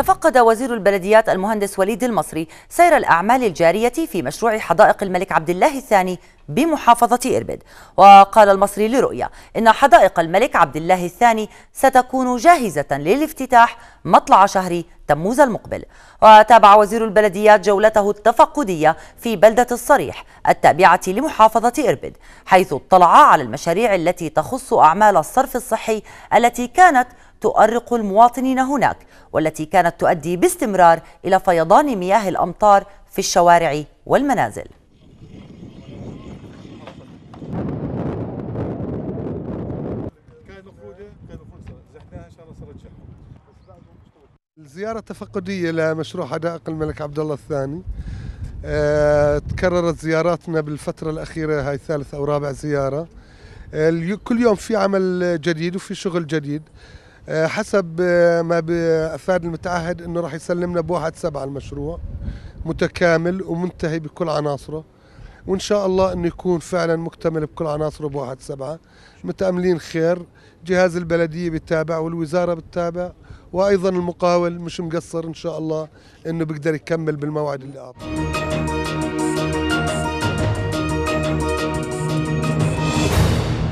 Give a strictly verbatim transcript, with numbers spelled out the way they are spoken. تفقد وزير البلديات المهندس وليد المصري سير الأعمال الجارية في مشروع حدائق الملك عبد الله الثاني بمحافظة إربد. وقال المصري لرؤية إن حدائق الملك عبد الله الثاني ستكون جاهزة للافتتاح مطلع شهر تموز المقبل. وتابع وزير البلديات جولته التفقدية في بلدة الصريح التابعة لمحافظة إربد، حيث اطلع على المشاريع التي تخص أعمال الصرف الصحي التي كانت تؤرق المواطنين هناك، والتي كانت تؤدي باستمرار إلى فيضان مياه الأمطار في الشوارع والمنازل. الزيارة تفقدية لمشروع حدائق الملك عبد الله الثاني. أه تكررت زياراتنا بالفترة الأخيرة، هاي ثالث أو رابع زيارة. أه كل يوم في عمل جديد وفي شغل جديد. أه حسب ما أفاد المتعهد إنه راح يسلمنا بواحد سبعة المشروع متكامل ومنتهي بكل عناصره، وإن شاء الله إنه يكون فعلا مكتمل بكل عناصره بواحد سبعة. متأملين خير. جهاز البلدية بتابع والوزارة بتابع، وأيضا المقاول مش مقصر إن شاء الله إنه بيقدر يكمل بالموعد اللي أعطاه.